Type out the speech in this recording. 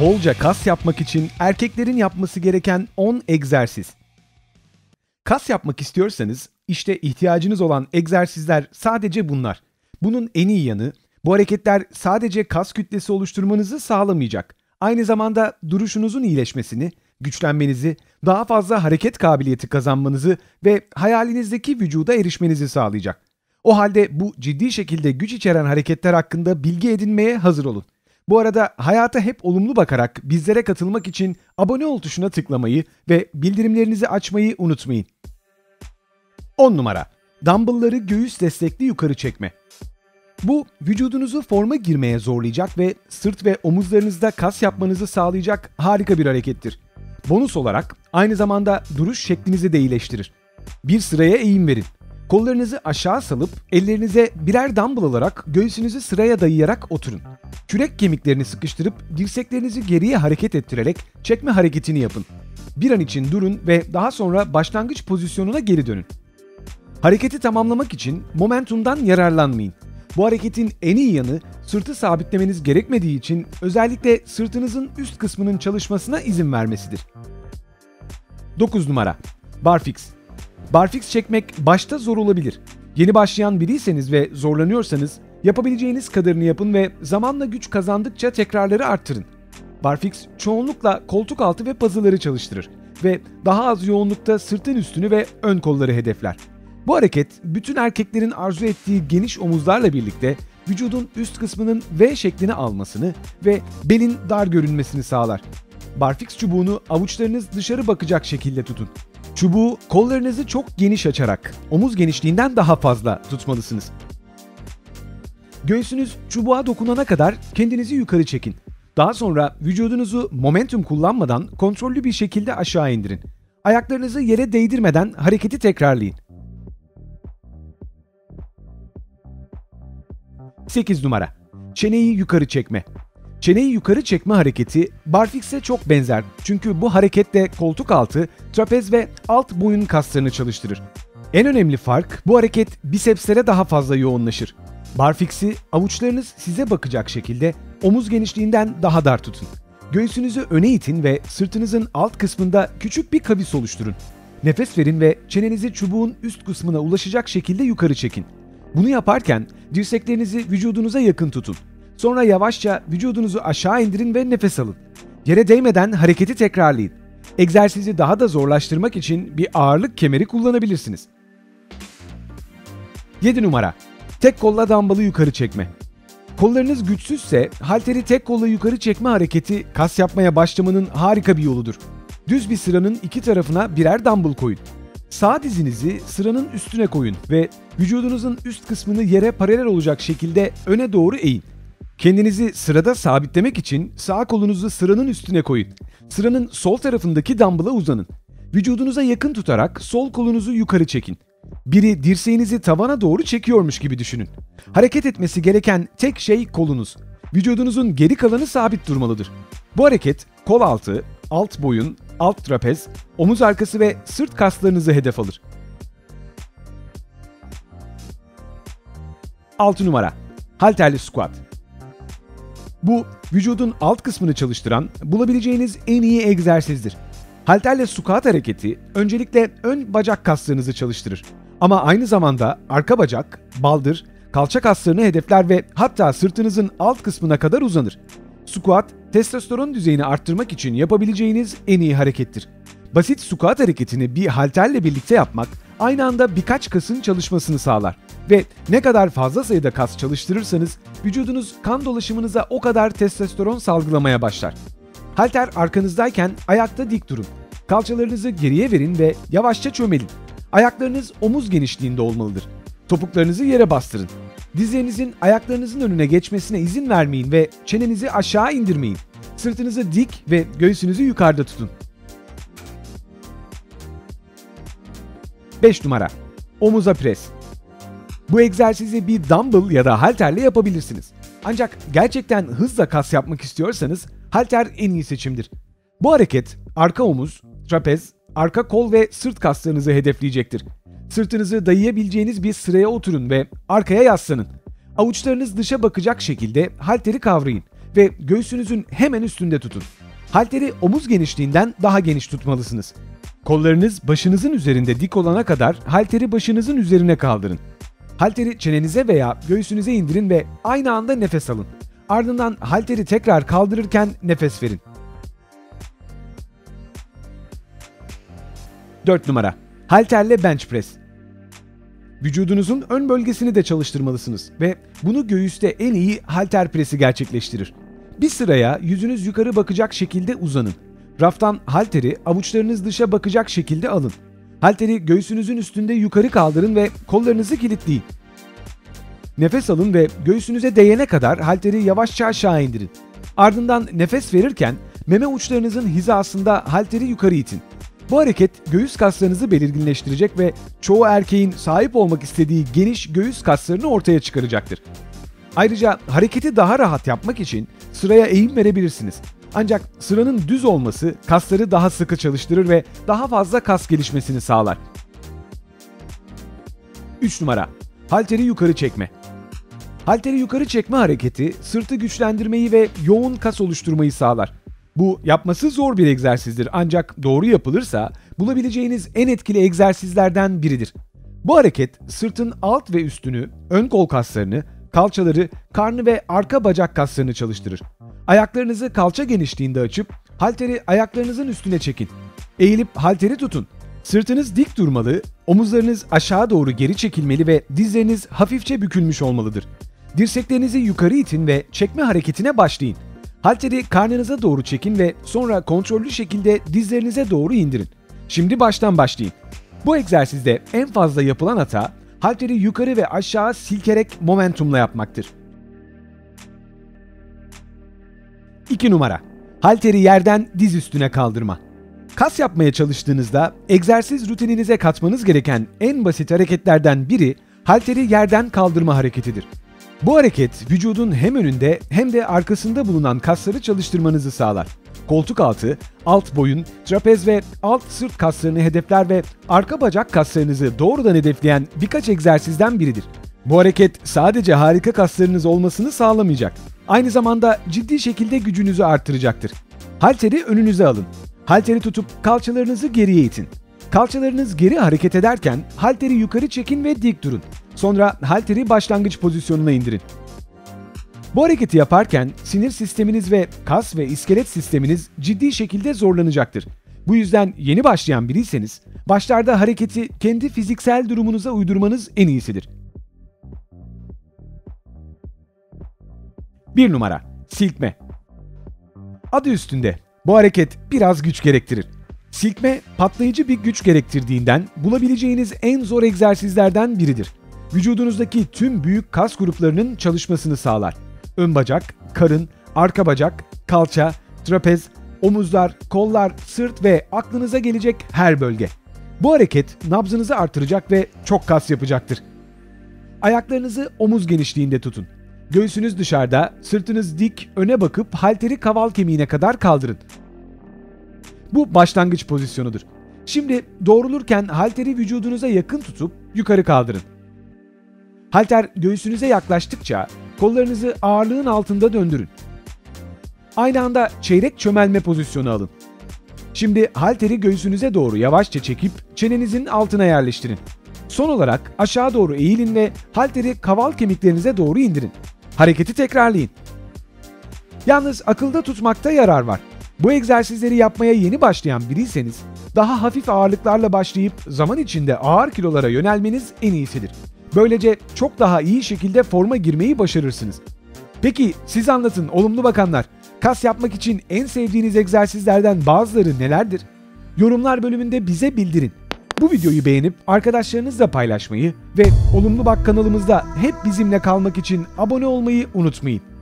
Bolca kas yapmak için erkeklerin yapması gereken 10 egzersiz. Kas yapmak istiyorsanız işte ihtiyacınız olan egzersizler sadece bunlar. Bunun en iyi yanı bu hareketler sadece kas kütlesi oluşturmanızı sağlamayacak. Aynı zamanda duruşunuzun iyileşmesini, güçlenmenizi, daha fazla hareket kabiliyeti kazanmanızı ve hayalinizdeki vücuda erişmenizi sağlayacak. O halde bu ciddi şekilde güç içeren hareketler hakkında bilgi edinmeye hazır olun. Bu arada hayata hep olumlu bakarak bizlere katılmak için abone ol tuşuna tıklamayı ve bildirimlerinizi açmayı unutmayın. 10 numara. Dumbbellları göğüs destekli yukarı çekme. Bu, vücudunuzu forma girmeye zorlayacak ve sırt ve omuzlarınızda kas yapmanızı sağlayacak harika bir harekettir. Bonus olarak aynı zamanda duruş şeklinizi de iyileştirir. Bir sıraya eğim verin. Kollarınızı aşağı salıp ellerinize birer dumbbell alarak göğsünüzü sıraya dayayarak oturun. Kürek kemiklerini sıkıştırıp dirseklerinizi geriye hareket ettirerek çekme hareketini yapın. Bir an için durun ve daha sonra başlangıç pozisyonuna geri dönün. Hareketi tamamlamak için momentumdan yararlanmayın. Bu hareketin en iyi yanı sırtı sabitlemeniz gerekmediği için özellikle sırtınızın üst kısmının çalışmasına izin vermesidir. 9 numara. Barfix. Barfix çekmek başta zor olabilir. Yeni başlayan biriyseniz ve zorlanıyorsanız yapabileceğiniz kadarını yapın ve zamanla güç kazandıkça tekrarları arttırın. Barfix çoğunlukla koltuk altı ve pazıları çalıştırır ve daha az yoğunlukta sırtın üstünü ve ön kolları hedefler. Bu hareket bütün erkeklerin arzu ettiği geniş omuzlarla birlikte vücudun üst kısmının V şeklini almasını ve belin dar görünmesini sağlar. Barfix çubuğunu avuçlarınız dışarı bakacak şekilde tutun. Çubuğu kollarınızı çok geniş açarak omuz genişliğinden daha fazla tutmalısınız. Göğsünüz çubuğa dokunana kadar kendinizi yukarı çekin. Daha sonra vücudunuzu momentum kullanmadan kontrollü bir şekilde aşağı indirin. Ayaklarınızı yere değdirmeden hareketi tekrarlayın. 8 numara. Çeneyi yukarı çekme. Çeneyi yukarı çekme hareketi barfix'e çok benzer çünkü bu hareketle koltuk altı, trapez ve alt boyun kaslarını çalıştırır. En önemli fark bu hareket bisepslere daha fazla yoğunlaşır. Barfix'i avuçlarınız size bakacak şekilde omuz genişliğinden daha dar tutun. Göğsünüzü öne itin ve sırtınızın alt kısmında küçük bir kavis oluşturun. Nefes verin ve çenenizi çubuğun üst kısmına ulaşacak şekilde yukarı çekin. Bunu yaparken dirseklerinizi vücudunuza yakın tutun. Sonra yavaşça vücudunuzu aşağı indirin ve nefes alın. Yere değmeden hareketi tekrarlayın. Egzersizi daha da zorlaştırmak için bir ağırlık kemeri kullanabilirsiniz. 7 numara. Tek kolla dumbbell'ı yukarı çekme. Kollarınız güçsüzse halteri tek kolla yukarı çekme hareketi kas yapmaya başlamanın harika bir yoludur. Düz bir sıranın iki tarafına birer dumbbell koyun. Sağ dizinizi sıranın üstüne koyun ve vücudunuzun üst kısmını yere paralel olacak şekilde öne doğru eğin. Kendinizi sırada sabitlemek için sağ kolunuzu sıranın üstüne koyun. Sıranın sol tarafındaki dumbbell'a uzanın. Vücudunuza yakın tutarak sol kolunuzu yukarı çekin. Biri dirseğinizi tavana doğru çekiyormuş gibi düşünün. Hareket etmesi gereken tek şey kolunuz. Vücudunuzun geri kalanı sabit durmalıdır. Bu hareket kol altı, alt boyun, alt trapez, omuz arkası ve sırt kaslarınızı hedef alır. 6 numara. Halterli squat. Bu, vücudun alt kısmını çalıştıran, bulabileceğiniz en iyi egzersizdir. Halterle squat hareketi öncelikle ön bacak kaslarınızı çalıştırır. Ama aynı zamanda arka bacak, baldır, kalça kaslarını hedefler ve hatta sırtınızın alt kısmına kadar uzanır. Squat, testosteron düzeyini arttırmak için yapabileceğiniz en iyi harekettir. Basit squat hareketini bir halterle birlikte yapmak, aynı anda birkaç kasın çalışmasını sağlar. Ve ne kadar fazla sayıda kas çalıştırırsanız, vücudunuz kan dolaşımınıza o kadar testosteron salgılamaya başlar. Halter arkanızdayken ayakta dik durun. Kalçalarınızı geriye verin ve yavaşça çömelin. Ayaklarınız omuz genişliğinde olmalıdır. Topuklarınızı yere bastırın. Dizlerinizin ayaklarınızın önüne geçmesine izin vermeyin ve çenenizi aşağı indirmeyin. Sırtınızı dik ve göğsünüzü yukarıda tutun. 5 numara. Omuza pres. Bu egzersizi bir dumbbell ya da halterle yapabilirsiniz. Ancak gerçekten hızla kas yapmak istiyorsanız halter en iyi seçimdir. Bu hareket arka omuz, trapez, arka kol ve sırt kaslarınızı hedefleyecektir. Sırtınızı dayayabileceğiniz bir sıraya oturun ve arkaya yaslanın. Avuçlarınız dışa bakacak şekilde halteri kavrayın ve göğsünüzün hemen üstünde tutun. Halteri omuz genişliğinden daha geniş tutmalısınız. Kollarınız başınızın üzerinde dik olana kadar halteri başınızın üzerine kaldırın. Halteri çenenize veya göğsünüze indirin ve aynı anda nefes alın. Ardından halteri tekrar kaldırırken nefes verin. 4 numara. Halterle bench press. Vücudunuzun ön bölgesini de çalıştırmalısınız ve bunu göğüste en iyi halter presi gerçekleştirir. Bir sıraya yüzünüz yukarı bakacak şekilde uzanın. Raftan halteri avuçlarınız dışa bakacak şekilde alın. Halteri göğsünüzün üstünde yukarı kaldırın ve kollarınızı kilitleyin. Nefes alın ve göğsünüze değene kadar halteri yavaşça aşağı indirin. Ardından nefes verirken meme uçlarınızın hizasında halteri yukarı itin. Bu hareket göğüs kaslarınızı belirginleştirecek ve çoğu erkeğin sahip olmak istediği geniş göğüs kaslarını ortaya çıkaracaktır. Ayrıca hareketi daha rahat yapmak için sıraya eğim verebilirsiniz. Ancak sıranın düz olması kasları daha sıkı çalıştırır ve daha fazla kas gelişmesini sağlar. 3 numara. Halteri yukarı çekme. Halteri yukarı çekme hareketi sırtı güçlendirmeyi ve yoğun kas oluşturmayı sağlar. Bu yapması zor bir egzersizdir ancak doğru yapılırsa bulabileceğiniz en etkili egzersizlerden biridir. Bu hareket sırtın alt ve üstünü, ön kol kaslarını, kalçaları, karnı ve arka bacak kaslarını çalıştırır. Ayaklarınızı kalça genişliğinde açıp halteri ayaklarınızın üstüne çekin. Eğilip halteri tutun. Sırtınız dik durmalı, omuzlarınız aşağı doğru geri çekilmeli ve dizleriniz hafifçe bükülmüş olmalıdır. Dirseklerinizi yukarı itin ve çekme hareketine başlayın. Halteri karnınıza doğru çekin ve sonra kontrollü şekilde dizlerinize doğru indirin. Şimdi baştan başlayın. Bu egzersizde en fazla yapılan hata, halteri yukarı ve aşağı silkerek momentumla yapmaktır. 2 numara. Halteri yerden diz üstüne kaldırma. Kas yapmaya çalıştığınızda egzersiz rutininize katmanız gereken en basit hareketlerden biri halteri yerden kaldırma hareketidir. Bu hareket vücudun hem önünde hem de arkasında bulunan kasları çalıştırmanızı sağlar. Koltuk altı, alt boyun, trapez ve alt sırt kaslarını hedefler ve arka bacak kaslarınızı doğrudan hedefleyen birkaç egzersizden biridir. Bu hareket sadece harika kaslarınız olmasını sağlamayacak. Aynı zamanda ciddi şekilde gücünüzü artıracaktır. Halteri önünüze alın. Halteri tutup kalçalarınızı geriye itin. Kalçalarınız geri hareket ederken halteri yukarı çekin ve dik durun. Sonra halteri başlangıç pozisyonuna indirin. Bu hareketi yaparken sinir sisteminiz ve kas ve iskelet sisteminiz ciddi şekilde zorlanacaktır. Bu yüzden yeni başlayan biriyseniz başlarda hareketi kendi fiziksel durumunuza uydurmanız en iyisidir. 1 numara. Silkme. Adı üstünde. Bu hareket biraz güç gerektirir. Silkme, patlayıcı bir güç gerektirdiğinden bulabileceğiniz en zor egzersizlerden biridir. Vücudunuzdaki tüm büyük kas gruplarının çalışmasını sağlar. Ön bacak, karın, arka bacak, kalça, trapez, omuzlar, kollar, sırt ve aklınıza gelecek her bölge. Bu hareket nabzınızı artıracak ve çok kas yapacaktır. Ayaklarınızı omuz genişliğinde tutun. Göğsünüz dışarıda, sırtınız dik, öne bakıp halteri kaval kemiğine kadar kaldırın. Bu başlangıç pozisyonudur. Şimdi doğrulurken halteri vücudunuza yakın tutup yukarı kaldırın. Halter göğsünüze yaklaştıkça kollarınızı ağırlığın altında döndürün. Aynı anda çeyrek çömelme pozisyonu alın. Şimdi halteri göğsünüze doğru yavaşça çekip çenenizin altına yerleştirin. Son olarak aşağı doğru eğilin ve halteri kaval kemiklerinize doğru indirin. Hareketi tekrarlayın. Yalnız akılda tutmakta yarar var. Bu egzersizleri yapmaya yeni başlayan biriyseniz daha hafif ağırlıklarla başlayıp zaman içinde ağır kilolara yönelmeniz en iyisidir. Böylece çok daha iyi şekilde forma girmeyi başarırsınız. Peki siz anlatın olumlu bakanlar, kas yapmak için en sevdiğiniz egzersizlerden bazıları nelerdir? Yorumlar bölümünde bize bildirin. Bu videoyu beğenip arkadaşlarınızla paylaşmayı ve Olumlu Bak kanalımızda hep bizimle kalmak için abone olmayı unutmayın.